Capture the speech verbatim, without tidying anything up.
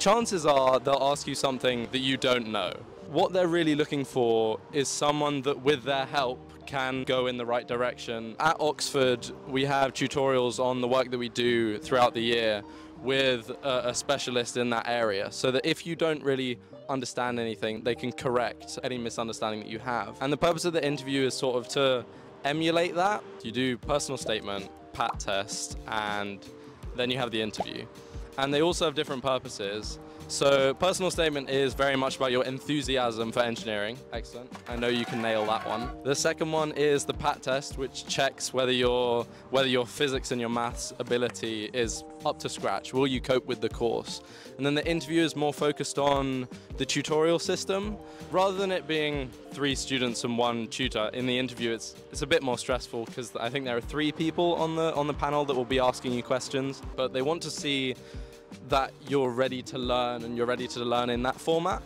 chances are they'll ask you something that you don't know. What they're really looking for is someone that, with their help, can go in the right direction. At Oxford, we have tutorials on the work that we do throughout the year with a, a specialist in that area, so that if you don't really understand anything, they can correct any misunderstanding that you have. And the purpose of the interview is sort of to emulate that. You do personal statement, P A T test, and then you have the interview. And they also have different purposes. So personal statement is very much about your enthusiasm for engineering. Excellent. I know you can nail that one. The second one is the P A T test, which checks whether your whether your physics and your maths ability is up to scratch. Will you cope with the course? And then the interview is more focused on the tutorial system. Rather than it being three students and one tutor, in the interview it's it's a bit more stressful, because I think there are three people on the on the panel that will be asking you questions, but they want to see that you're ready to learn and you're ready to learn in that format.